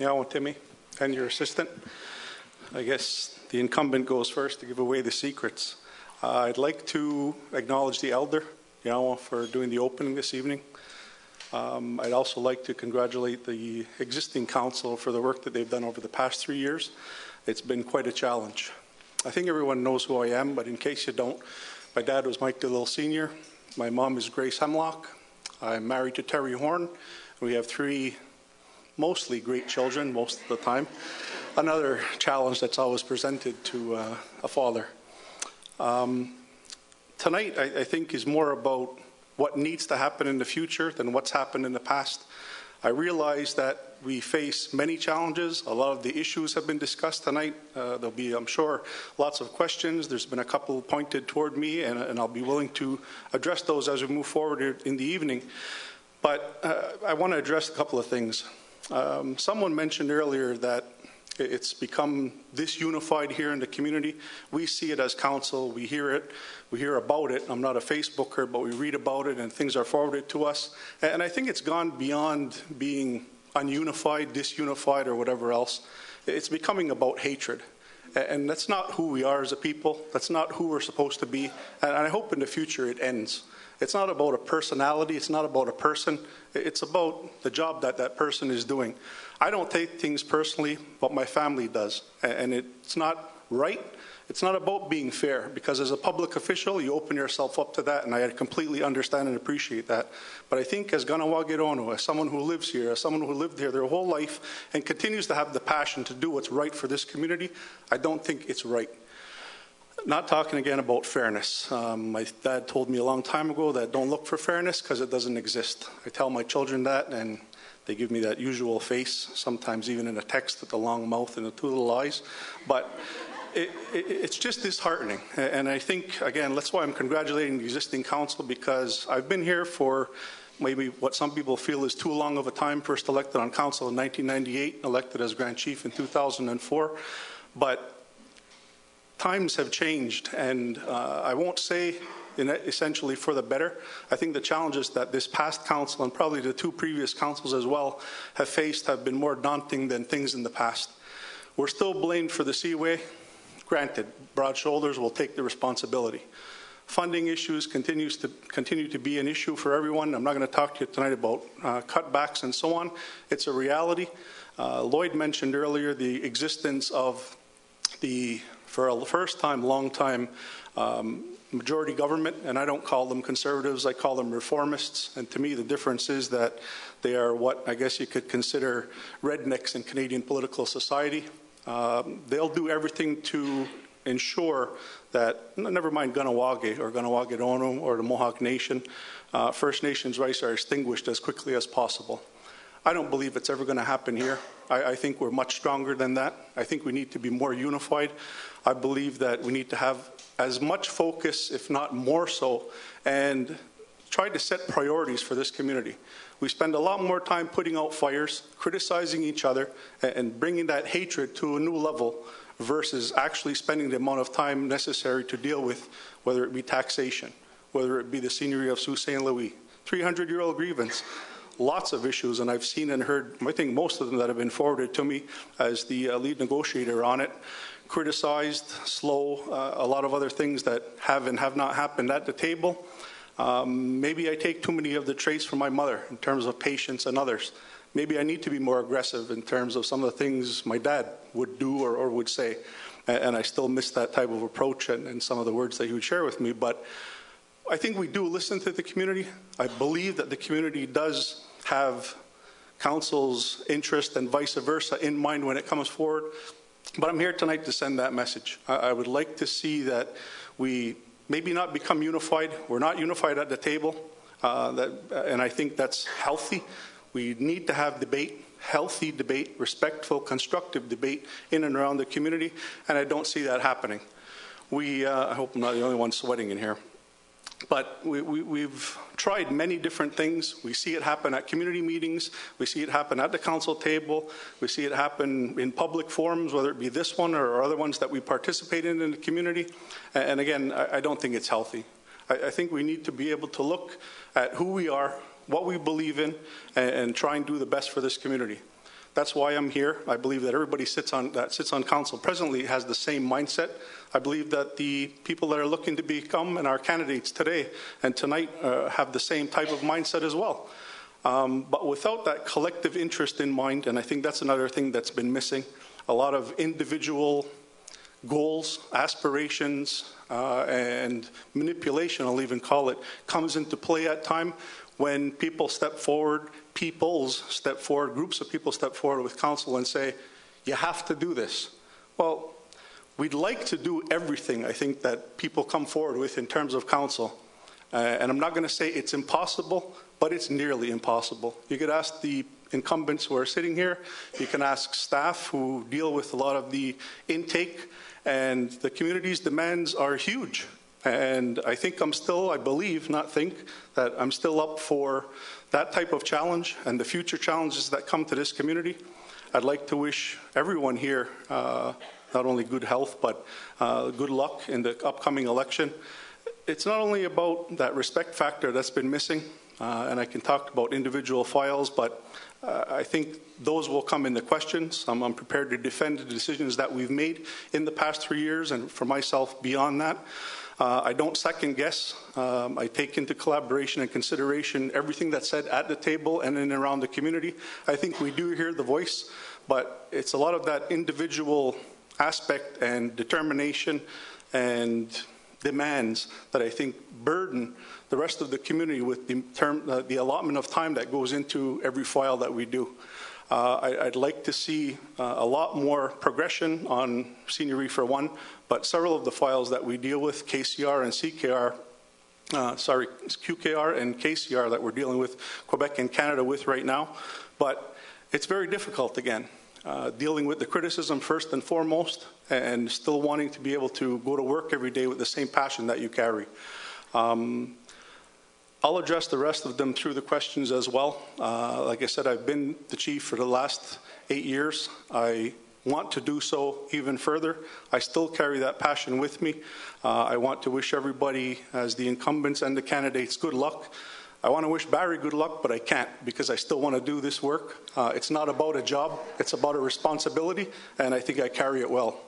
Now, Timmy, and your assistant. I guess the incumbent goes first to give away the secrets. I'd like to acknowledge the elder, for doing the opening this evening. I'd also like to congratulate the existing council for the work that they've done over the past 3 years. It's been quite a challenge. I think everyone knows who I am, but in case you don't, my dad was Mike DeLille Sr. My mom is Grace Hemlock. I'm married to Terry Horn. We have three mostly great children most of the time. Another challenge that's always presented to a father. Tonight, I think, is more about what needs to happen in the future than what's happened in the past. I realize that we face many challenges. A lot of the issues have been discussed tonight. There'll be, I'm sure, lots of questions. There's been a couple pointed toward me, and I'll be willing to address those as we move forward in the evening. But I want to address a couple of things. Someone mentioned earlier that it's become disunified here in the community. We see it as council. We hear it. We hear about it. I'm not a Facebooker, but we read about it, and things are forwarded to us. And I think it's gone beyond being ununified, disunified, or whatever else. It's becoming about hatred. And that's not who we are as a people. That's not who we're supposed to be. And I hope in the future it ends. It's not about a personality. It's not about a person. It's about the job that that person is doing. I don't take things personally, but my family does. And it's not right. It's not about being fair, because as a public official, you open yourself up to that, and I completely understand and appreciate that. But I think as Kahnawakeró:non, as someone who lives here, as someone who lived here their whole life and continues to have the passion to do what's right for this community, I don't think it's right. Not talking again about fairness. My dad told me a long time ago that don't look for fairness because it doesn't exist. I tell my children that, and they give me that usual face, sometimes even in a text with the long mouth and the two little eyes. But it's just disheartening. And I think, again, that's why I'm congratulating the existing council, because I've been here for maybe what some people feel is too long of a time. First elected on council in 1998, elected as Grand Chief in 2004. But times have changed, and I won't say essentially for the better. I think the challenges that this past council and probably the two previous councils as well have faced have been more daunting than things in the past. We're still blamed for the seaway. Granted, broad shoulders will take the responsibility. Funding issues continue to be an issue for everyone. I'm not going to talk to you tonight about cutbacks and so on. It's a reality. Lloyd mentioned earlier the existence of the, for the first time, long time, majority government, and I don't call them conservatives, I call them reformists. And to me, the difference is that they are what I guess you could consider rednecks in Canadian political society. They'll do everything to ensure that, never mind Kahnawake or Kahnawakeró:non or the Mohawk Nation, First Nations rights are extinguished as quickly as possible. I don't believe it's ever going to happen here. I think we're much stronger than that. I think we need to be more unified. I believe that we need to have as much focus, if not more so, and try to set priorities for this community. We spend a lot more time putting out fires, criticizing each other, and bringing that hatred to a new level versus actually spending the amount of time necessary to deal with, whether it be taxation, whether it be the scenery of Sault Ste. Louis, 300-year-old grievance. Lots of issues, and I've seen and heard, I think most of them that have been forwarded to me as the lead negotiator on it, criticized, slow, a lot of other things that have and have not happened at the table. Maybe I take too many of the traits from my mother in terms of patience and others. Maybe I need to be more aggressive in terms of some of the things my dad would do or would say, and I still miss that type of approach and some of the words that he would share with me. But I think we do listen to the community. I believe that the community does have council's interest and vice versa in mind when it comes forward. But I'm here tonight to send that message. I would like to see that we maybe not become unified. We're not unified at the table, and I think that's healthy. We need to have debate, healthy debate, respectful, constructive debate in and around the community, and I don't see that happening. I hope I'm not the only one sweating in here. But we've tried many different things. We see it happen at community meetings. We see it happen at the council table. We see it happen in public forums, whether it be this one or other ones that we participate in the community. And again, I don't think it's healthy. I think we need to be able to look at who we are, what we believe in, and try and do the best for this community. That's why I'm here. I believe that everybody that sits on council presently has the same mindset. I believe that the people that are looking to become and our candidates today and tonight have the same type of mindset as well. But without that collective interest in mind, and I think that's another thing that's been missing, a lot of individual goals, aspirations, and manipulation, I'll even call it, comes into play at time when people step forward, groups of people step forward with council and say, you have to do this. Well, we'd like to do everything, I think, that people come forward with in terms of council. And I'm not going to say it's impossible, but it's nearly impossible. You could ask the incumbents who are sitting here. You can ask staff who deal with a lot of the intake, and the community's demands are huge. And I think I'm still up for that type of challenge and the future challenges that come to this community. I'd like to wish everyone here not only good health, but good luck in the upcoming election. It's not only about that respect factor that's been missing, and I can talk about individual files, but I think those will come into question. I'm prepared to defend the decisions that we've made in the past 3 years, and for myself beyond that. I don't second guess. I take into collaboration and consideration everything that's said at the table and in and around the community. I think we do hear the voice, but it's a lot of that individual aspect and determination and demands that I think burden the rest of the community with the allotment of time that goes into every file that we do. I'd like to see a lot more progression on seniority for one, but several of the files that we deal with, QKR and KCR that we're dealing with Quebec and Canada with right now, but it's very difficult again. Dealing with the criticism first and foremost, and still wanting to be able to go to work every day with the same passion that you carry. I'll address the rest of them through the questions as well. Like I said, I've been the chief for the last 8 years. I want to do so even further. I still carry that passion with me. I want to wish everybody, as the incumbents and the candidates, good luck. I want to wish Barry good luck, but I can't because I still want to do this work. It's not about a job, it's about a responsibility, and I think I carry it well.